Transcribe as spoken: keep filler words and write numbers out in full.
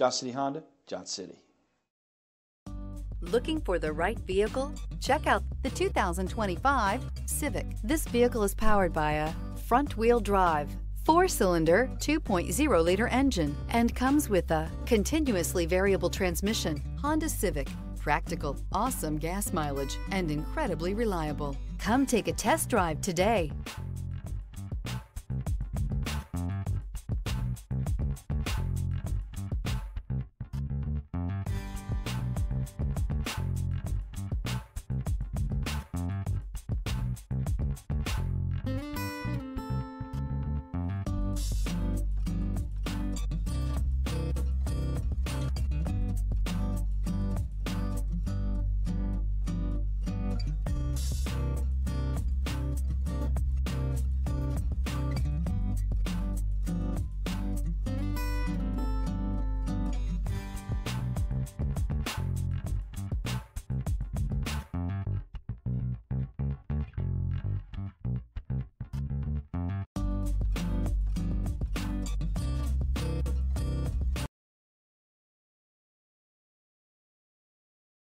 Johnson City Honda, Johnson City. Looking for the right vehicle? Check out the two thousand twenty-five Civic. This vehicle is powered by a front-wheel drive, four-cylinder, two point oh liter engine, and comes with a continuously variable transmission. Honda Civic, practical, awesome gas mileage, and incredibly reliable. Come take a test drive today.